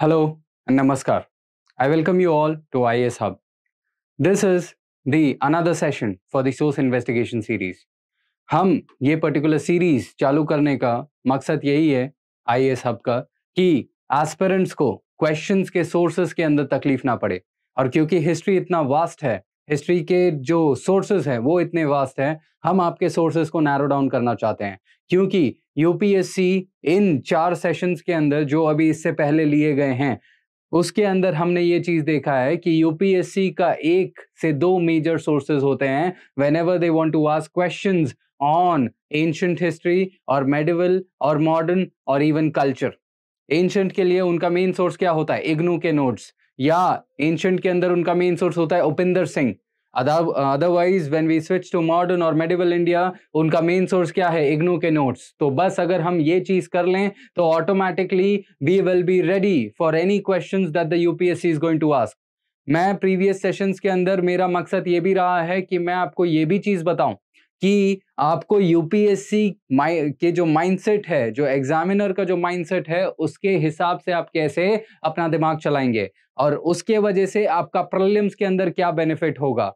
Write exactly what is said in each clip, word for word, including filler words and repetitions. Hello and Namaskar. I welcome you all to I A S Hub. This is the another session for the source investigation series. हम ये particular series चालू करने का मकसद यही है I A S Hub का कि aspirants को questions के sources के अंदर तकलीफ ना पड़े और क्योंकि history इतना vast है, हिस्ट्री के जो सोर्सेज हैं वो इतने वास्ट हैं, हम आपके सोर्सेज को नैरो डाउन करना चाहते हैं क्योंकि यूपीएससी इन चार सेशंस के अंदर जो अभी इससे पहले लिए गए हैं उसके अंदर हमने ये चीज़ देखा है कि यूपीएससी का एक से दो मेजर सोर्सेज होते हैं whenever they want to ask questions on ancient history और मेडिवल और मॉडर्न और इवन कल्चर। एंशिएंट के लिए उनका मेन सोर्स क्या होता है? इग्नू के नोट्स, या एंशिएंट के अंदर उनका मेन सोर्स होता है Upinder Singh. Otherwise when we switch to modern और मेडिवल इंडिया उनका मेन सोर्स क्या है? इग्नू के नोट्स। तो बस अगर हम ये चीज कर लें तो automatically we will be ready for any questions that the UPSC is going to ask. मैं प्रीवियस सेशंस के अंदर मेरा मकसद ये भी रहा है कि मैं आपको ये भी चीज बताऊं कि आपको यूपीएससी के जो माइंडसेट है, जो एग्जामिनर का जो माइंडसेट है, उसके हिसाब से आप कैसे अपना दिमाग चलाएंगे और उसके वजह से आपका प्रीलिम्स के अंदर क्या बेनिफिट होगा।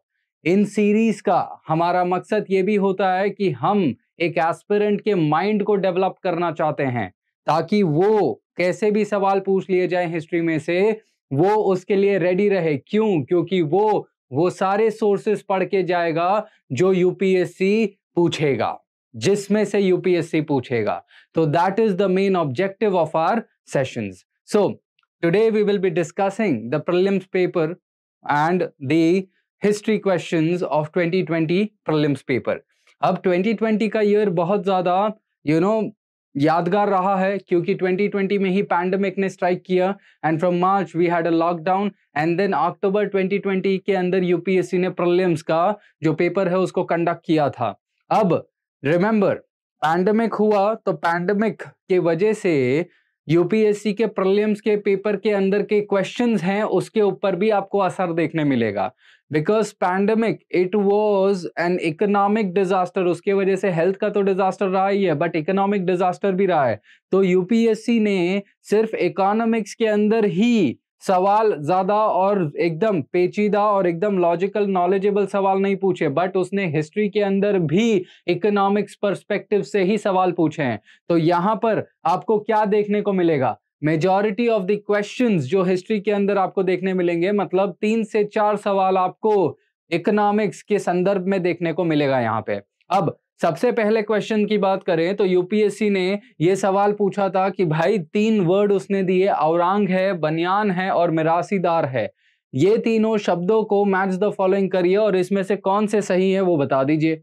इन सीरीज का हमारा मकसद ये भी होता है कि हम एक एस्पिरेंट के माइंड को डेवलप करना चाहते हैं ताकि वो कैसे भी सवाल पूछ लिए जाए हिस्ट्री में से वो उसके लिए रेडी रहे। क्यों? क्योंकि वो वो सारे सोर्सेस पढ़ के जाएगा जो यूपीएससी पूछेगा, जिसमें से यूपीएससी पूछेगा। तो that is the main objective of our sessions. So today we will be discussing the prelims paper and the history questions of twenty twenty prelims paper. अब twenty twenty का year बहुत ज़्यादा you know यादगार रहा है क्योंकि twenty twenty में ही pandemic ने strike किया and from March we had a lockdown and then October twenty twenty के अंदर U P S C ने prelims का जो paper है उसको conduct किया था। अब remember pandemic हुआ तो pandemic के वजह से यूपीएससी के प्रीलिम्स के पेपर के अंदर के क्वेश्चंस हैं उसके ऊपर भी आपको असर देखने मिलेगा because pandemic it was an economic disaster. उसके वजह से हेल्थ का तो डिजास्टर रहा ही है बट इकोनॉमिक डिजास्टर भी रहा है। तो यूपीएससी ने सिर्फ इकोनॉमिक्स के अंदर ही सवाल ज़्यादा और एकदम पेचीदा और एकदम लॉजिकल नॉलेजेबल सवाल नहीं पूछे बट उसने हिस्ट्री के अंदर भी इकोनॉमिक्स पर्सपेक्टिव से ही सवाल पूछे हैं। तो यहाँ पर आपको क्या देखने को मिलेगा? मेजॉरिटी ऑफ द क्वेश्चंस जो हिस्ट्री के अंदर आपको देखने मिलेंगे, मतलब तीन से चार सवाल आपको इकोनॉमिक्स के संदर्भ में देखने को मिलेगा यहाँ पे। अब सबसे पहले क्वेश्चन की बात करें तो यूपीएससी ने यह सवाल पूछा था कि भाई तीन वर्ड उसने दिए, औरंग है, बनियान है और मिरासीदार है। ये तीनों शब्दों को मैच द फॉलोइंग करिए और इसमें से कौन से सही है वो बता दीजिए।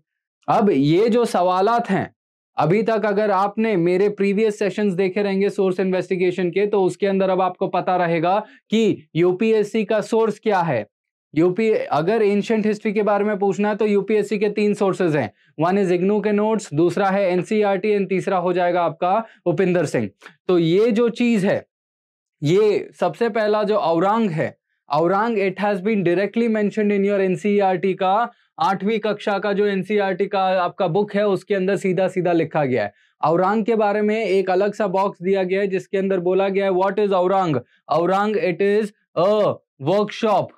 अब ये जो सवालात हैं अभी तक अगर आपने मेरे प्रीवियस सेशंस देखे रहेंगे सोर्स इन्वेस्टिगेशन के तो उसके अंदर अब आपको पता रहेगा कि यूपीएससी का सोर्स क्या है। यूपी अगर एंशिएंट हिस्ट्री के बारे में पूछना है तो यूपीएससी के तीन सोर्सेज हैं, वन इज इग्नू के नोट्स, दूसरा है एनसीईआरटी एंड तीसरा हो जाएगा आपका उपिंदर सिंह। तो ये जो चीज है, ये सबसे पहला जो औरंग है, aurang it has been directly mentioned in your NCERT का आठवीं कक्षा का जो एनसीईआरटी का आपका बुक है उसके अंदर सीधा सीधा लिखा गया है। औरंग के बारे में एक अलग सा बॉक्स दिया गया है जिसके अंदर बोला गया है what is aurang. Aurang it is a workshop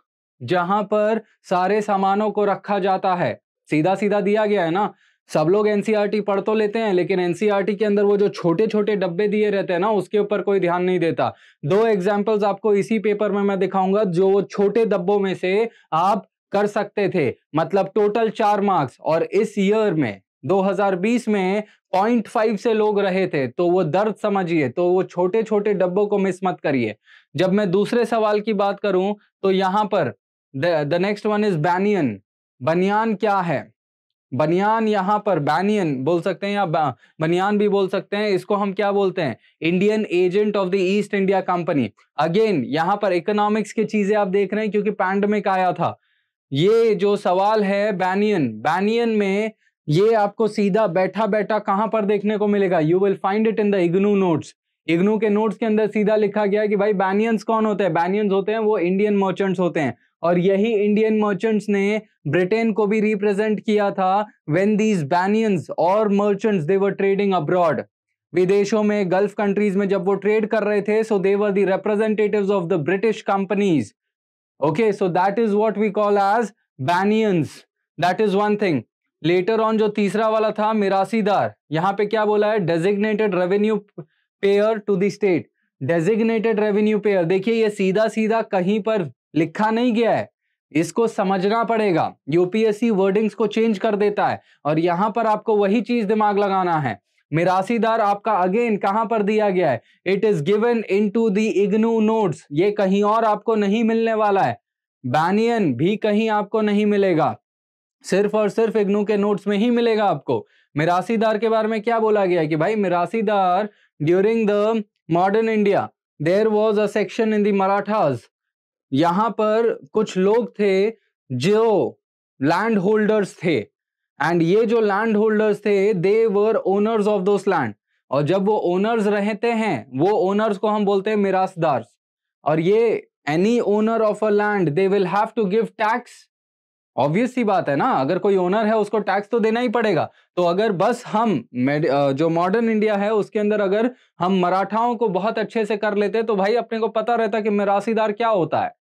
जहां पर सारे सामानों को रखा जाता है। सीधा सीधा दिया गया है ना। सब लोग एनसीईआरटी पढ़ तो लेते हैं लेकिन एनसीईआरटी के अंदर वो जो छोटे छोटे डब्बे दिए रहते हैं ना उसके ऊपर कोई ध्यान नहीं देता। दो एग्जाम्पल्स आपको इसी पेपर में मैं दिखाऊंगा जो वो छोटे डब्बों में से आप कर सकते थे, मतलब टोटल चार मार्क्स। और इस ईयर में दो हज़ार बीस में पॉइंट फाइव से लोग रहे थे तो वो दर्द समझिए। तो वो छोटे छोटे डब्बों को मिस मत करिए। जब मैं दूसरे सवाल की बात करूं तो यहाँ पर द नेक्स्ट वन इज बनियान। बनियान क्या है? बनियान यहाँ पर बनियान बोल सकते हैं या बनियान भी बोल सकते हैं। इसको हम क्या बोलते हैं? Indian agent of the East India company. Again यहाँ पर इकोनॉमिक्स की चीजें आप देख रहे हैं क्योंकि पैंडमिक आया था। ये जो सवाल है बनियान, बनियान में ये आपको सीधा बैठा बैठा कहाँ पर देखने को मिलेगा? You will find it in the IGNOU notes. IGNOU के नोट्स के अंदर सीधा लिखा गया है कि भाई बनियान्स कौन होते हैं? बनियान्स होते हैं वो इंडियन मर्चेंट्स होते हैं और यही इंडियन मर्चेंट्स ने ब्रिटेन को भी रिप्रेजेंट किया था व्हेन दीज बनियान्स और merchants they were trading abroad. विदेशों में गल्फ कंट्रीज में जब वो ट्रेड कर रहे थे, so they were the representatives of the British companies. Okay, so that is what we call as banians. That is one thing. Later on जो तीसरा वाला था मिरासीदार, यहाँ पे क्या बोला है, designated revenue payer to the state. Designated revenue payer, देखिए ये सीधा सीधा कहीं पर लिखा नहीं गया है, इसको समझना पड़ेगा. यूपीएससी वर्डिंग्स को चेंज कर देता है और यहाँ पर आपको वही चीज दिमाग लगाना है. मिरासीदार आपका अगेन कहाँ पर दिया गया है, it is given in to the IGNOU notes. ये कहीं और आपको नहीं मिलने वाला है. बैनियन भी कहीं आपको नहीं मिलेगा, सिर्फ और सिर्फ इग्नू के नोट्स में ही मिलेगा आपको. मिरासीदार के बारे में क्या बोला गया है कि भाई mirasidar during the modern India there was a section in the Marathas. यहाँ पर कुछ लोग थे जो लैंड होल्डर्स थे, एंड ये जो लैंड होल्डर्स थे they were owners of those land. और जब वो ओनर्स रहते हैं, वो ओनर्स को हम बोलते हैं मिरासदार. और ये any owner of a land they will have to give tax. Obvious सी बात है ना, अगर कोई ओनर है उसको टैक्स तो देना ही पड़ेगा. तो अगर बस हम जो मॉडर्न इंडिया है उसके अंदर अगर हम मराठाओं को बहुत अच्छे से कर लेते तो भाई अपने को पता रहता कि मिरासीदार क्या होता है,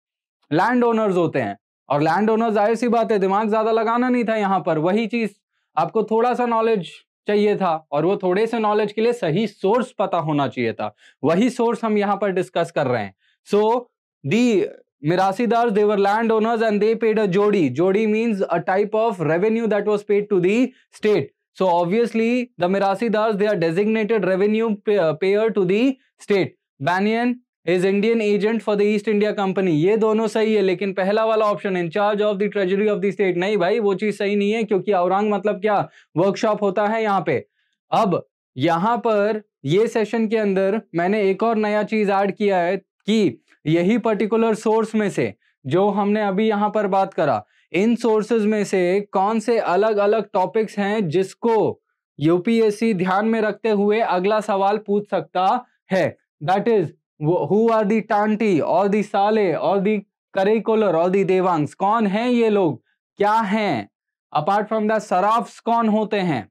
लैंड ओनर्स होते हैं. और लैंड ओनर्स, जाहिर सी बात है दिमाग ज्यादा लगाना नहीं था यहाँ पर, वही चीज आपको थोड़ा सा नॉलेज चाहिए था, और वो थोड़े से नॉलेज के लिए सही सोर्स पता होना चाहिए था. वही सोर्स हम यहाँ पर डिस्कस कर रहे हैं. So the mirasidar they were land owners and they paid a jodi. Jodi means a type of revenue that was paid to the state. So obviously the mirasidar they are designated revenue payer to the state. Banian is Indian agent for the East India company. ये दोनों सही है, लेकिन पहला वाला option incharge of the treasury of the state, नहीं भाई वो चीज सही नहीं है, क्योंकि औरंग मतलब क्या, वर्कशॉप होता है यहाँ पे. अब यहाँ पर ये सेशन के अंदर मैंने एक और नया चीज ऐड किया है कि यही पर्टिकुलर सोर्स में से जो हमने अभी यहाँ पर बात करा, इन सोर्सेज में से कौन से अलग अलग टॉपिक्स हैं जिसको यूपीएससी ध्यान में रखते हुए अगला सवाल पूछ सकता है. That is who are the Tanti और दी साले और दी करिकुलर और दी देवांग्स. कौन है ये लोग, क्या हैं, अपार्ट फ्रॉम द सराफ्स कौन होते हैं.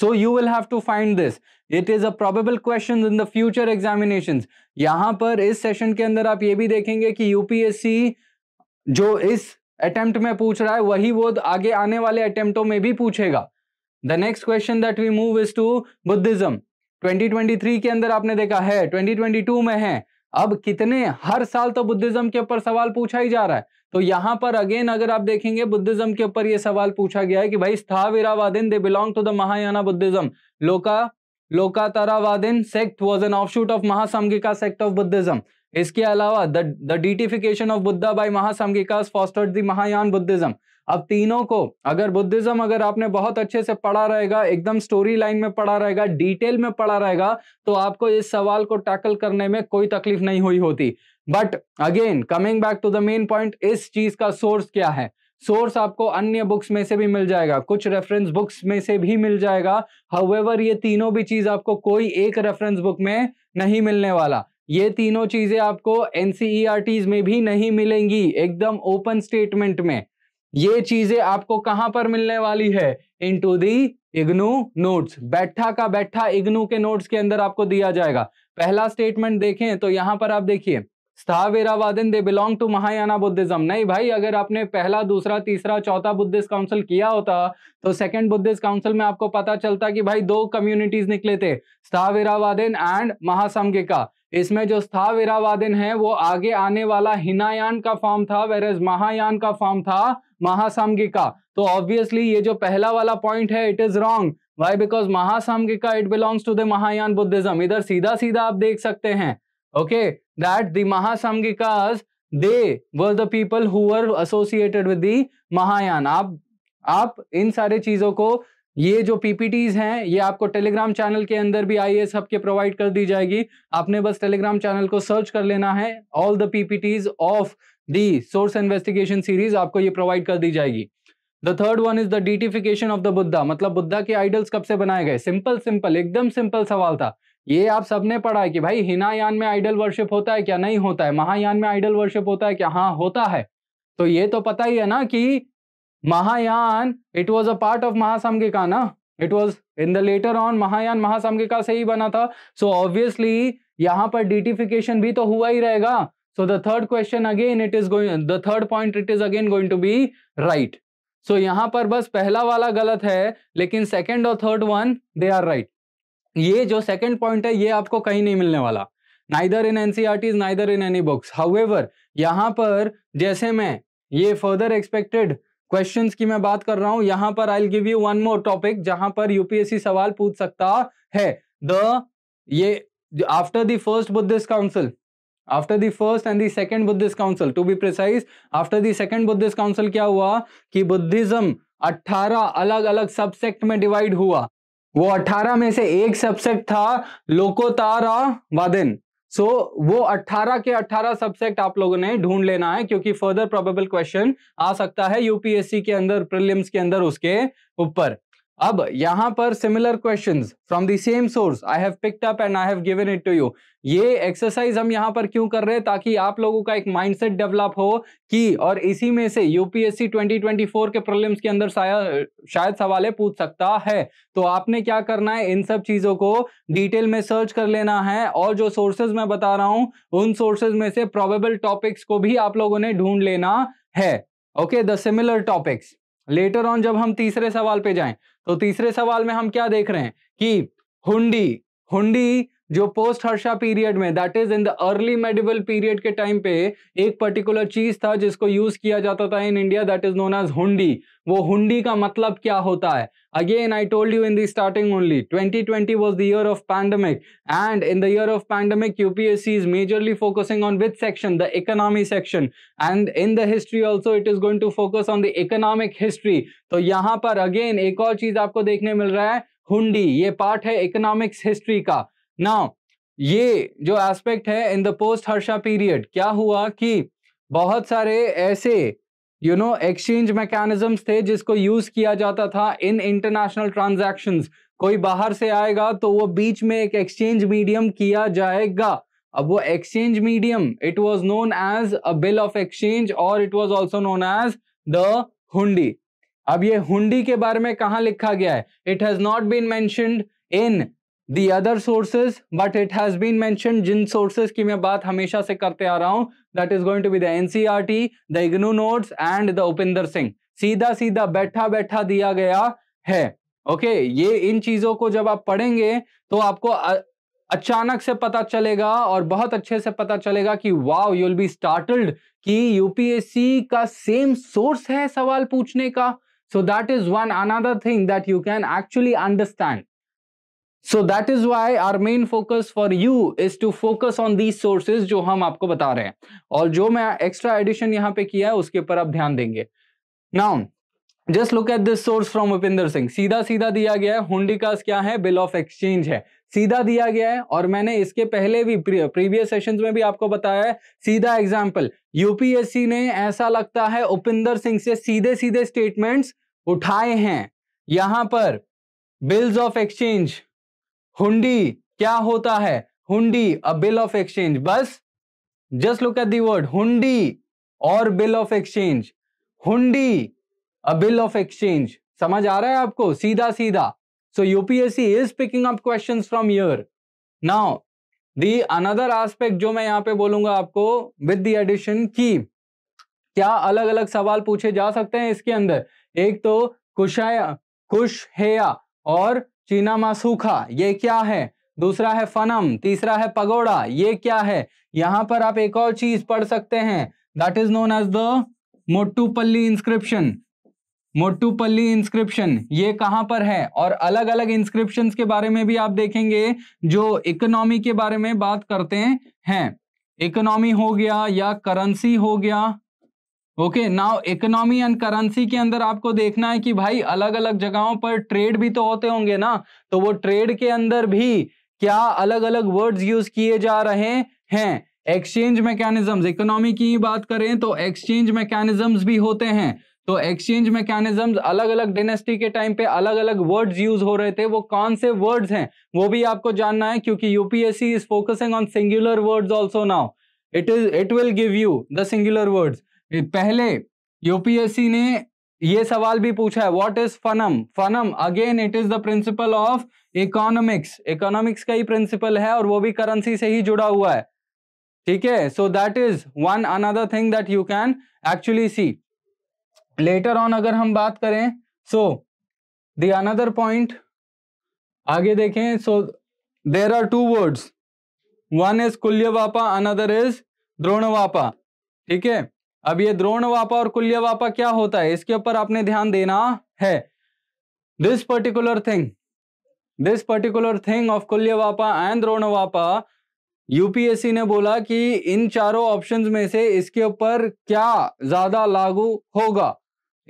So you will have to find this. It is a probable question in the future examinations. यहाँ पर इस सेशन के अंदर आप ये भी देखेंगे कि यूपीएससी जो इस अटेम्प्ट में पूछ रहा है वही वो आगे आने वाले अटेम्प्टों में भी पूछेगा. The next question that we move is to Buddhism. Twenty twenty three के अंदर आपने देखा है, ट्वेंटी ट्वेंटी टू में है. अब कितने हर साल तो बुद्धिज्म के ऊपर सवाल पूछा ही जा रहा है. तो यहाँ पर अगेन अगर आप देखेंगे बुद्धिज्म के ऊपर ये सवाल पूछा गया है कि भाई Sthaviravadin they belong to the Mahayana Buddhism. Loka Lokottaravadin sect was an offshoot of Mahasanghika sect of Buddhism. इसके अलावा the deification of Buddha by Mahasanghikas fostered the Mahayana Buddhism. अब तीनों को अगर बुद्धिज्म अगर आपने बहुत अच्छे से पढ़ा रहेगा, एकदम स्टोरी लाइन में पढ़ा रहेगा, डिटेल में पढ़ा रहेगा, तो आपको इस सवाल को टैकल करने में कोई तकलीफ नहीं हुई होती. But again coming back to the main point, इस चीज का सोर्स क्या है. सोर्स आपको अन्य बुक्स में से भी मिल जाएगा, कुछ रेफरेंस बुक्स में से भी मिल जाएगा. हाउएवर ये तीनों भी चीज आपको कोई एक रेफरेंस बुक में नहीं मिलने वाला. ये तीनों चीजें आपको एनसीईआरटीज में भी नहीं मिलेंगी. एकदम ओपन स्टेटमेंट में ये चीजें आपको कहां पर मिलने वाली है, इनटू दी इग्नू नोट्स. बैठा का बैठा इग्नू के नोट्स के अंदर आपको दिया जाएगा. पहला स्टेटमेंट देखें तो यहां पर आप देखिए, Sthaviravadin they belong to Mahayana Buddhism. नहीं भाई, अगर आपने पहला, दूसरा, तीसरा, चौथा बुद्धिस्ट काउंसिल किया होता तो सेकंड बुद्धिस्ट काउंसिल में आपको पता चलता कि भाई दो कम्युनिटीज निकले थे, स्थाविरावादिन एंड महासामगिका. इसमें जो स्थाविरावादिन है वो आगे आने वाला हिनायान का फॉर्म था, वेरज महायान का फॉर्म था महासामगिका. तो ऑब्वियसली ये जो पहला वाला पॉइंट है it is wrong. Why, because Mahasanghika it belongs to the Mahayana Buddhism. इधर सीधा सीधा आप देख सकते हैं okay that the Mahasanghikas they were the people who were associated with the Mahayana. आप आप इन सारे चीजों को, ये जो पीपीटीज हैं ये आपको टेलीग्राम चैनल के अंदर भी आईएएस हब के प्रोवाइड कर दी जाएगी. आपने बस टेलीग्राम चैनल को सर्च कर लेना है, all the PPTs of the source investigation series आपको ये प्रोवाइड कर दी जाएगी. The third one is the deification of the Buddha, मतलब बुद्धा के आइडल्स कब से बनाए गए. सिंपल सिंपल, एकदम सिंपल सवाल था. ये आप सबने पढ़ा है कि भाई हिनायान में आइडल वर्शिप होता है क्या, नहीं होता है. महायान में आइडल वर्शिप होता है क्या, हाँ होता है. तो ये तो पता ही है ना कि Mahayana it was a part of Mahasanghika ना, it was in the later on Mahayana महासामके का से ही बना था, सो ऑब्वियसली यहाँ पर डिटिफिकेशन भी तो हुआ ही रहेगा. So the third question again it is going the third point it is again going to be right. सो यहाँ पर बस पहला वाला गलत है लेकिन सेकेंड और third one they are right. ये जो सेकेंड पॉइंट है ये आपको कहीं नहीं मिलने वाला, neither in NCERT neither in any books. However यहाँ पर जैसे मैं ये फर्दर एक्सपेक्टेड क्वेश्चंस की मैं बात कर रहा हूं, यहाँ पर I will give you one more topic जहां पर यूपीएससी सवाल पूछ सकता है. द ये after the first Buddhist council, after the first and the second Buddhist council, to be precise, after the second Buddhist council क्या हुआ कि बुद्धिज्म अट्ठारह अलग अलग सबसेक्ट में डिवाइड हुआ. वो अट्ठारह में से एक सबसेक्ट था लोकोतारा वादन. सो so, वो अट्ठारह के अट्ठारह सबसेक्ट आप लोगों ने ढूंढ लेना है क्योंकि फर्दर प्रोबेबल क्वेश्चन आ सकता है यूपीएससी के अंदर प्रीलिम्स के अंदर उसके ऊपर. अब यहाँ पर similar questions from the same source I have picked up and I have given it to you. ये एक्सरसाइज हम यहाँ पर क्यों कर रहे हैं, ताकि आप लोगों का एक माइंडसेट डेवलप हो कि और इसी में से यूपीएससी ट्वेंटी ट्वेंटी फोर के प्रीलिम्स के अंदर शायद सवाल पूछ सकता है. तो आपने क्या करना है, इन सब चीजों को डिटेल में सर्च कर लेना है और जो सोर्सेज मैं बता रहा हूँ उन सोर्सेज में से प्रोबेबल टॉपिक्स को भी आप लोगों ने ढूंढ लेना है. Okay, the similar topics later on जब हम तीसरे सवाल पे जाएं तो तीसरे सवाल में हम क्या देख रहे हैं कि हुंडी हुंडी जो पोस्ट हर्षा पीरियड में, that is in the early medieval period के टाइम पे एक पर्टिकुलर चीज था जिसको यूज किया जाता था in India, that is known as hundi. वो हुंडी का मतलब क्या होता है, again I told you in the starting only, twenty twenty was the year of pandemic and in the year of pandemic UPSC is majorly focusing on which section, the economy section, and in the history also it is going to focus on the economic history. तो यहाँ पर again एक और चीज आपको देखने मिल रहा है, हुंडी ये पार्ट है इकोनॉमिक्स हिस्ट्री का. नाउ ये जो एस्पेक्ट है in the post Harsha period क्या हुआ कि बहुत सारे ऐसे यू नो एक्सचेंज मैकेनिज्म्स थे जिसको यूज किया जाता था इन इंटरनेशनल ट्रांजैक्शंस. कोई बाहर से आएगा तो वो बीच में एक एक्सचेंज मीडियम किया जाएगा. अब वो exchange medium it was known as a bill of exchange और it was also known as the hundi. अब ये हुंडी के बारे में कहाँ लिखा गया है, it has not been mentioned in The other sources, but it has been mentioned जिन sources की मैं बात हमेशा से करते आ रहा हूँ, that is going to be the N C E R T, the I G N O U notes and the Upinder Singh. सीधा सीधा बैठा बैठा दिया गया है. ओके, ये इन चीजों को जब आप पढ़ेंगे तो आपको अचानक से पता चलेगा और बहुत अच्छे से पता चलेगा कि wow, you will be startled कि यूपीएससी का सेम सोर्स है सवाल पूछने का. So that is one another thing that you can actually understand. So that is why our main focus for you is to focus on these sources जो हम आपको बता रहे हैं और जो मैं extra addition यहाँ पे किया है उसके ऊपर आप ध्यान देंगे. Now just look at this source from Upinder Singh. सीधा सीधा दिया गया है हुंडी का क्या है, बिल ऑफ एक्सचेंज है, सीधा दिया गया है. और मैंने इसके पहले भी प्रीवियस सेशंस में भी आपको बताया है, सीधा एग्जाम्पल यूपीएससी ने ऐसा लगता है उपिंदर सिंह से सीधे सीधे स्टेटमेंट्स उठाए हैं. यहाँ पर बिल्स ऑफ एक्सचेंज, हुंडी क्या होता है, hundi a bill of exchange. बस just look at the word hundi और बिल ऑफ एक्सचेंज, हुंडी अ बिल ऑफ एक्सचेंज. समझ आ रहा है आपको, सीधा सीधा. So UPSC is picking up questions from here. Now the another aspect जो मैं यहाँ पे बोलूंगा आपको विद द एडिशन की क्या अलग अलग सवाल पूछे जा सकते हैं इसके अंदर, एक तो कुशाया कुशहेया और चीना मासूखा, ये क्या है, दूसरा है फनम, तीसरा है पगोड़ा, ये क्या है. यहाँ पर आप एक और चीज पढ़ सकते हैं that is known as the Mottupalli inscription. Mottupalli inscription ये कहाँ पर है, और अलग अलग इंस्क्रिप्शंस के बारे में भी आप देखेंगे जो इकोनॉमी के बारे में बात करते हैं. इकोनॉमी हो गया या करेंसी हो गया. Okay, now economy and currency के अंदर आपको देखना है कि भाई अलग अलग जगहों पर ट्रेड भी तो होते होंगे ना, तो वो ट्रेड के अंदर भी क्या अलग अलग वर्ड्स यूज किए जा रहे हैं. एक्सचेंज मैकेनिज्म्स, इकोनॉमी की ही बात करें तो एक्सचेंज मैकेनिज्म्स भी होते हैं, तो एक्सचेंज मैकेनिज्म्स अलग अलग डायनेस्टी के टाइम पे अलग अलग वर्ड्स यूज हो रहे थे. वो कौन से वर्ड्स हैं वो भी आपको जानना है क्योंकि UPSC is focusing on singular words also. Now it is it will give you the singular words. पहले यूपीएससी ने ये सवाल भी पूछा है, what is fanam? Fanam again it is the principle of economics, economics का ही प्रिंसिपल है और वो भी करेंसी से ही जुड़ा हुआ है, ठीक है। So that is one another thing that you can actually see later on. अगर हम बात करें सो द अनदर पॉइंट आगे देखें, so there are two words, one is kulyavapa, another is dronavapa, ठीक है। अब ये द्रोणवापा और कुल्यवापा क्या होता है, इसके ऊपर आपने ध्यान देना है। This particular thing, this particular thing of kulyavapa and dronavapa, UPSC ने बोला कि इन चारों ऑप्शंस में से इसके ऊपर क्या ज्यादा लागू होगा।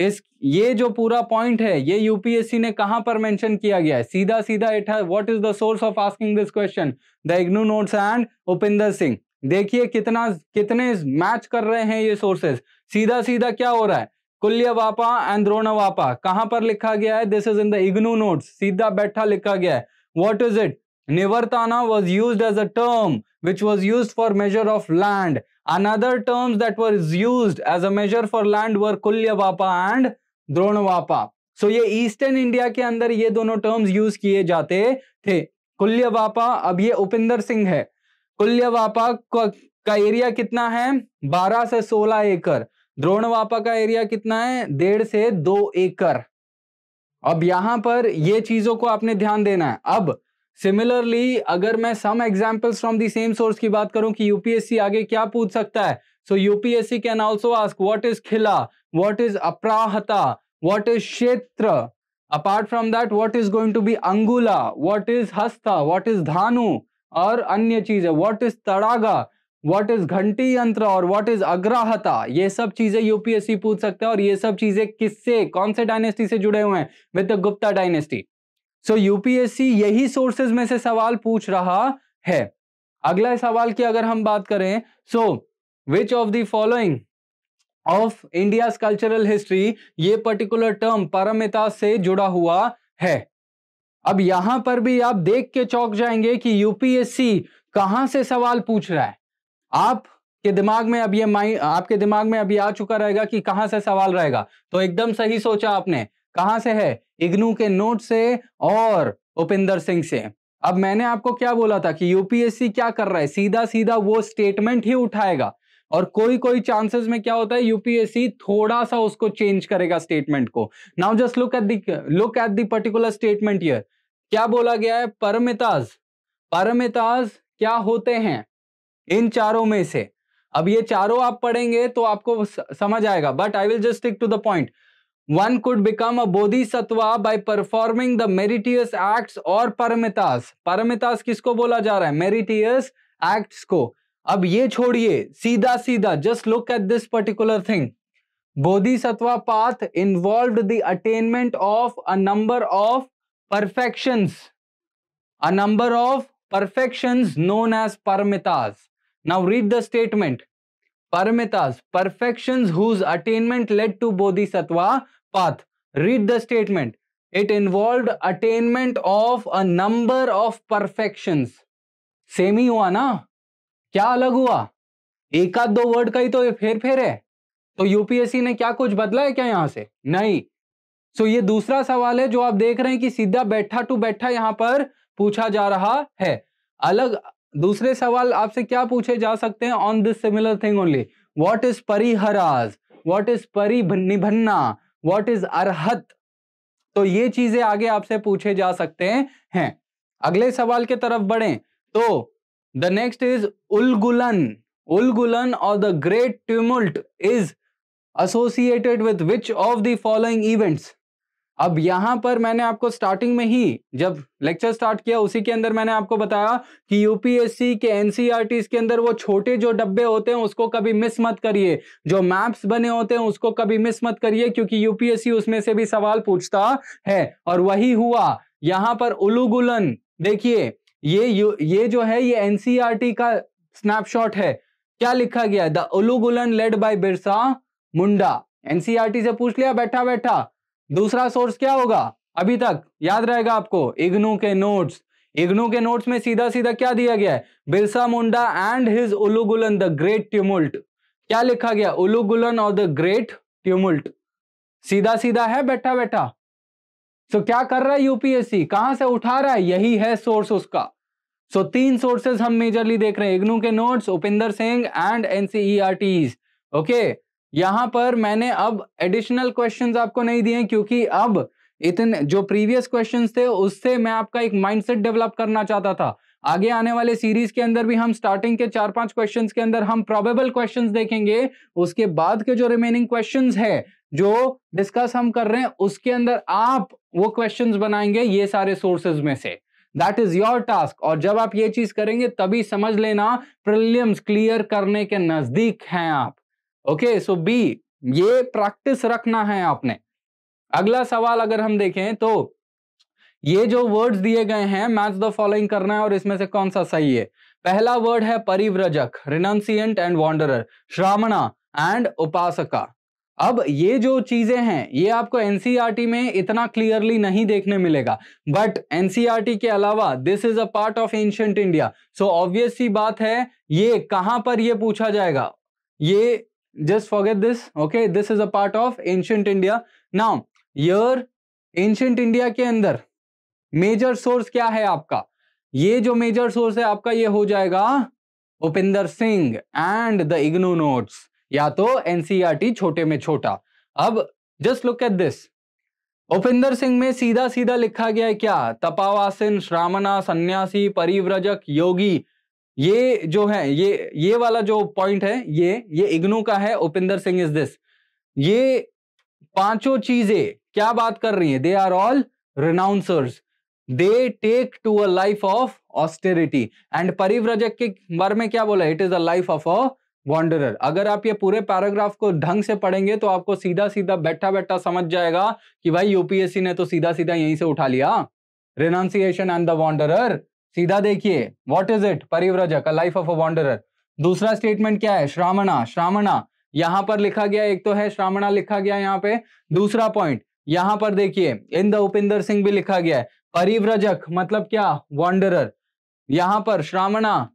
इस ये जो पूरा पॉइंट है ये यूपीएससी ने कहां पर मेंशन किया गया है, सीधा सीधा इट है what is the source of asking this question, the IGNOU notes and Upinder Singh. देखिए कितना कितने मैच कर रहे हैं ये सोर्सेस। सीधा सीधा क्या हो रहा है, कुल्यवापा एंड द्रोणवापा कहां पर लिखा गया है, this is in the IGNOU notes, सीधा बैठा लिखा गया है। What is it, nivartana was used as a term which was used for measure of land. Another terms that was used as a measure for land were Kulyavapa and Dronavapa. So ये eastern India के अंदर ये दोनों terms use किए जाते थे। कुल्यवापा, अब ये उपिंदर सिंह है, कुल्यवापा का एरिया कितना है, बारह से सोलह एकड़। द्रोणवापा का एरिया कितना है, डेढ़ से दो एकड़। अब यहां पर ये चीजों को आपने ध्यान देना है। अब सिमिलरली अगर मैं some examples from the same source की बात करूं कि यूपीएससी आगे क्या पूछ सकता है, so UPSC can also ask what is khila, what is अपराहता, what is kshetra, apart from that what is going to be angula, what is hasta, what is dhanu और अन्य चीजें, what is tadaga, what is ghanti yantra और व्हाट इज अग्राहता। ये सब चीजें यूपीएससी पूछ सकता है और ये सब चीजें किससे, कौन से डायनेस्टी से जुड़े हुए हैं, with the Gupta dynasty. So UPSC यही सोर्सेज में से सवाल पूछ रहा है। अगला सवाल की अगर हम बात करें, so which of the following of India's cultural history, ये पर्टिकुलर टर्म पारमिता से जुड़ा हुआ है। अब यहां पर भी आप देख के चौंक जाएंगे कि यूपीएससी कहां से सवाल पूछ रहा है। आप के दिमाग में अब ये माइंड आपके दिमाग में अभी आ चुका रहेगा कि कहां से सवाल रहेगा, तो एकदम सही सोचा आपने, कहां से है, इग्नू के नोट से और उपिंदर सिंह से। अब मैंने आपको क्या बोला था कि यूपीएससी क्या कर रहा है, सीधा सीधा वो स्टेटमेंट ही उठाएगा और कोई कोई चांसेस में क्या होता है, यूपीएससी थोड़ा सा उसको चेंज करेगा स्टेटमेंट को। Now just look at the look at the particular statement here, क्या बोला गया है, परमिताज, परमिताज क्या होते हैं इन चारों में से। अब ये चारों आप पढ़ेंगे तो आपको समझ आएगा, but I will just stick to the point. One could become a bodhisattva by performing the meritorious acts or paramitas. Paramitas किसको बोला जा रहा है, meritorious acts को। अब ये छोड़िए, सीधा सीधा just look at this particular thing. Bodhisattva path involved the attainment of a number of perfections, a number of perfections known as paramitas. Now read the statement. Paramitas, perfections whose attainment led to bodhisattva path. Read the statement. It involved attainment of a number of perfections. Same ही हुआ ना, क्या अलग हुआ, एक आध दो word का ही तो फेर फेर है। तो यूपीएससी ने क्या कुछ बदला है क्या यहां से, नहीं। सो so ये दूसरा सवाल है जो आप देख रहे हैं कि सीधा बैठा टू बैठा यहां पर पूछा जा रहा है। अलग दूसरे सवाल आपसे क्या पूछे जा सकते हैं on this similar thing only, what is परिहराज, what is परिनिभन्ना, what is अर्हत। तो ये चीजें आगे आपसे पूछे जा सकते हैं। अगले सवाल के तरफ बढ़ें तो the next is Ulgulan. Ulgulan और the great tumult is associated with which of the following events. अब यहाँ पर मैंने आपको स्टार्टिंग में ही जब लेक्चर स्टार्ट किया उसी के अंदर मैंने आपको बताया कि यूपीएससी के एनसीईआरटी के अंदर वो छोटे जो डब्बे होते हैं उसको कभी मिस मत करिए, जो मैप्स बने होते हैं उसको कभी मिस मत करिए, क्योंकि यूपीएससी उसमें से भी सवाल पूछता है। और वही हुआ यहाँ पर उलगुलन। देखिए ये ये जो है ये एनसीईआरटी का स्नैपशॉट है, क्या लिखा गया, the Ulgulan led by Birsa Munda. NCERT से पूछ लिया बैठा बैठा। दूसरा सोर्स क्या होगा, अभी तक याद रहेगा आपको, इग्नू के नोट्स। इग्नू के नोट्स में सीधा सीधा क्या दिया गया है, Birsa Munda and his Ulgulan the great tumult. क्या लिखा गया, उलुगुलन और द ग्रेट ट्यूमुल्ट। सीधा सीधा है बैठा बैठा। सो क्या कर रहा है यूपीएससी, कहां से उठा रहा है, यही है सोर्स उसका। सो तीन सोर्सेज हम मेजरली देख रहे हैं, इग्नू के notes, Upinder Singh and NCERTs. Okay, यहां पर मैंने अब एडिशनल क्वेश्चंस आपको नहीं दिए क्योंकि अब इतने जो प्रीवियस क्वेश्चंस थे उससे मैं आपका एक माइंडसेट डेवलप करना चाहता था। आगे आने वाले सीरीज के अंदर भी हम स्टार्टिंग के चार पांच क्वेश्चंस के अंदर हम प्रोबेबल क्वेश्चंस देखेंगे, उसके बाद के जो रिमेनिंग क्वेश्चंस है जो डिस्कस हम कर रहे हैं उसके अंदर आप वो क्वेश्चंस बनाएंगे ये सारे सोर्सेज में से। That is your task. और जब आप ये चीज करेंगे तभी समझ लेना प्रीलिम्स क्लियर करने के नजदीक हैं आप। ओके, सो बी ये प्रैक्टिस रखना है आपने। अगला सवाल अगर हम देखें तो ये जो वर्ड्स दिए गए हैं मैच द फॉलोइंग करना है और इसमें से कौन सा सही है। पहला वर्ड है परिव्रजक, रिनंसिएंट एंड वॉन्डरर, श्रामणा एंड उपासका। अब ये जो चीजें हैं ये आपको एनसीईआरटी में इतना क्लियरली नहीं देखने मिलेगा, बट एनसीईआरटी के अलावा this is a part of ancient India. So obvious सी बात है ये कहां पर ये पूछा जाएगा, ये just forget this. Okay, this is a part of ancient India. Now your ancient India के अंदर मेजर सोर्स क्या है आपका, ये जो मेजर सोर्स है आपका ये हो जाएगा Upinder Singh and the IGNOU notes या तो एनसीईआरटी छोटे में छोटा। अब just look at this, Upinder Singh में सीधा सीधा लिखा गया है क्या, तपावासिन, श्रामणा, सन्यासी, परिव्रजक, योगी। ये जो है ये ये वाला जो पॉइंट है ये ये इग्नू का है, उपिंदर सिंह इज दिस। ये पांचों चीजें क्या बात कर रही है, they are all renouncers, they take to a life of austerity. And परिव्रजक के बारे में क्या बोला, it is a life of a wanderer. अगर आप ये पूरे पैराग्राफ को ढंग से पढ़ेंगे तो आपको सीधा सीधा बैठा बैठा समझ जाएगा कि भाई यूपीएससी ने तो सीधा सीधा यहीं से उठा लिया, रिनाउंसिएशन एंड द वॉन्डरर। सीधा देखिए what is it, परिव्रजक, a life of a wanderer. दूसरा स्टेटमेंट क्या है, श्रामणा। श्रामणा यहां पर लिखा गया, एक तो है श्रामणा लिखा गया यहाँ पे, दूसरा पॉइंट यहां पर देखिए इन द उपिंदर सिंह भी लिखा गया है। परिव्रजक मतलब क्या, वॉन्डरर। यहां पर श्रामणा,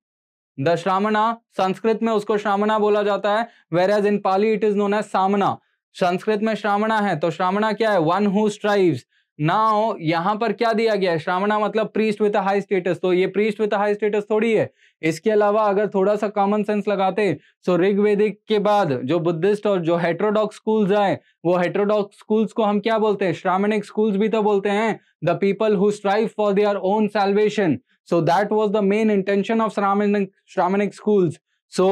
द श्रामणा, संस्कृत में उसको श्रामणा बोला जाता है, whereas in Pali it is known as सामना। संस्कृत में श्रामणा है तो श्रामणा क्या है, वन हु स्ट्राइव्स। नाउ यहां पर क्या दिया गया है, श्रामणा मतलब priest with a high status, तो ये priest with a high status थोड़ी है। इसके अलावा अगर थोड़ा सा कॉमन सेंस लगाते सो ऋग्वेदिक के बाद जो बुद्धिस्ट और जो हेट्रोडॉक्स स्कूल्स आए, वो हेट्रोडॉक्स स्कूल्स को हम क्या बोलते हैं, श्रामणिक स्कूल्स भी तो बोलते हैं। The people who strive for their own salvation, so that was the main intention of Shramanic, Shramanic schools. So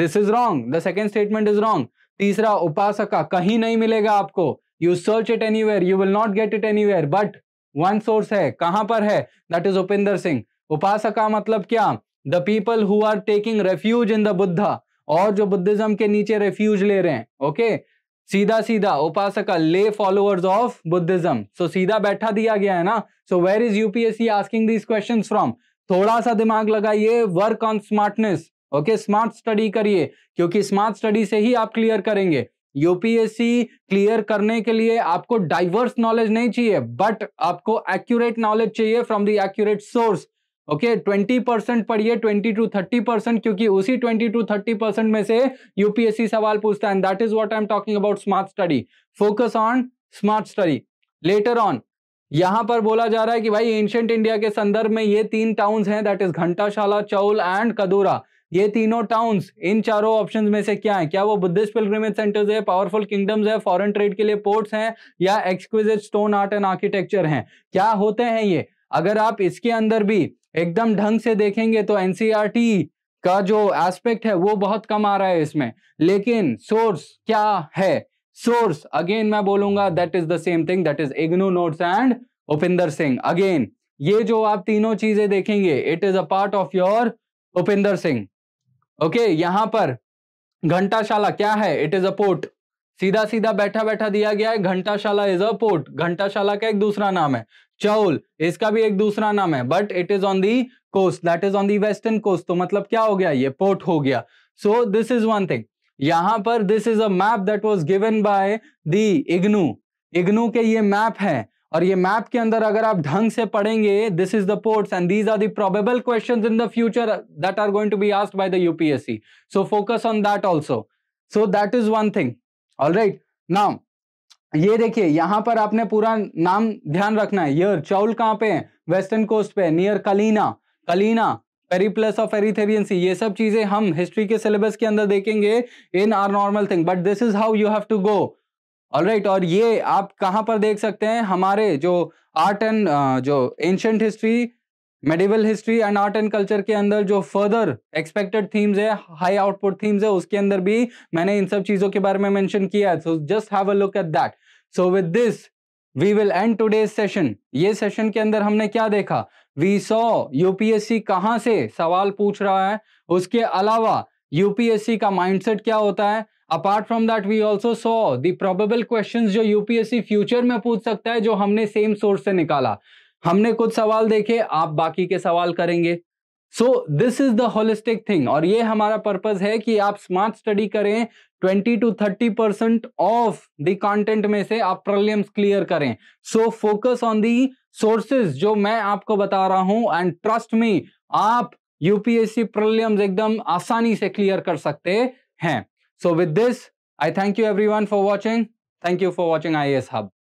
this is wrong, the second statement is wrong. तीसरा उपासका, कहीं नहीं मिलेगा आपको, you search it anywhere you will not get it anywhere, but one source है, कहां पर है, that is Upinder Singh। उपासका मतलब क्या, the people who are taking refuge in the Buddha, और जो बुद्धिज्म के नीचे refuge ले रहे हैं। ओके, सीधा सीधा उपासका, ले फॉलोअर्स ऑफ बुद्धिज्म। सो सीधा बैठा दिया गया है ना। So where is UPSC asking these questions from. थोड़ा सा दिमाग लगाइए, work on smartness. Okay, smart study करिए क्योंकि स्मार्ट स्टडी से ही आप क्लियर करेंगे। यूपीएससी क्लियर करने के लिए आपको डाइवर्स नॉलेज नहीं चाहिए, बट आपको एक्यूरेट नॉलेज चाहिए from the accurate source. Okay, twenty percent पढ़िए, ट्वेंटी टू थर्टी परसेंट, क्योंकि उसी ट्वेंटी टू थर्टी परसेंट में से यूपीएससी सवाल पूछता है। And that is what I am talking about, smart study, focus on smart study. Later on यहां पर बोला जा रहा है कि भाई एंशिएंट इंडिया के संदर्भ में ये तीन टाउन्स हैं, that is Ghantasala, Chaul and Kadura. ये तीनों टाउन्स, इन चारों ऑप्शन में से क्या है, क्या वो बुद्धिस्ट पिलग्रिमेज सेंटर्स है, पावरफुल किंगडम्स है, फॉरेन ट्रेड के लिए पोर्ट्स हैं, या exquisite stone art and architecture हैं, क्या होते हैं ये। अगर आप इसके अंदर भी एकदम ढंग से देखेंगे तो एनसीईआरटी का जो एस्पेक्ट है वो बहुत कम आ रहा है इसमें, लेकिन सोर्स क्या है, सोर्स अगेन मैं बोलूंगा that is the same thing, that is IGNOU notes and Upinder Singh. Again ये जो आप तीनों चीजें देखेंगे it is a part of your Upinder Singh. Okay, यहां पर घंटाशाला क्या है, इट इज अ पोर्ट। सीधा सीधा बैठा बैठा दिया गया है, घंटाशाला इज अ पोर्ट, घंटाशाला का एक दूसरा नाम है। चौल इसका भी एक दूसरा नाम है, but it is on the coast, that is on the western coast, तो मतलब क्या हो गया, ये पोर्ट हो गया। So this is one thing. यहां पर this is a map that was given by the IGNOU. IGNOU के ये मैप है और ये मैप के अंदर अगर आप ढंग से पढ़ेंगे, this is the ports and these are the probable questions in the future that are going to be asked by the UPSC. So focus on that also. So that is one thing. Alright, now ये देखिए यहाँ पर आपने पूरा नाम ध्यान रखना है। यर चाउल कहाँ पे है? वेस्टर्न कोस्ट पे, near Kalina. Kalina, Periplus of Erythraean sea, ये सब चीजें हम हिस्ट्री के सिलेबस के अंदर देखेंगे इन are normal thing, but this is how you have to go. Alright, और ये आप कहाँ पर देख सकते हैं? हमारे जो आर्ट एंड जो ancient history, medieval history and art and culture के अंदर जो फर्दर एक्सपेक्टेड थीम्स है, हाई आउटपुट थीम्स है, उसके अंदर भी मैंने इन सब चीजों के बारे में मेंशन किया है। So just have a look at that. So with this we will end today's session. ये सेशन के अंदर हमने क्या देखा? वी सॉ यूपीएससी कहाँ से सवाल पूछ रहा है, उसके अलावा यूपीएससी का माइंडसेट क्या होता है। Apart from that we also saw the probable questions जो यूपीएससी फ्यूचर में पूछ सकता है, जो हमने सेम सोर्स से निकाला। हमने कुछ सवाल देखे, आप बाकी के सवाल करेंगे। So this is the holistic thing, और ये हमारा पर्पस है कि आप स्मार्ट स्टडी करें। Twenty to thirty percent of the content में से आप प्रॉब्लम्स क्लियर करें। So focus on the sources जो मैं आपको बता रहा हूं, एंड ट्रस्ट मी, आप यूपीएससी प्रॉब्लम्स एकदम आसानी से क्लियर कर सकते हैं। So with this I thank you everyone for watching. Thank you for watching I A S hub.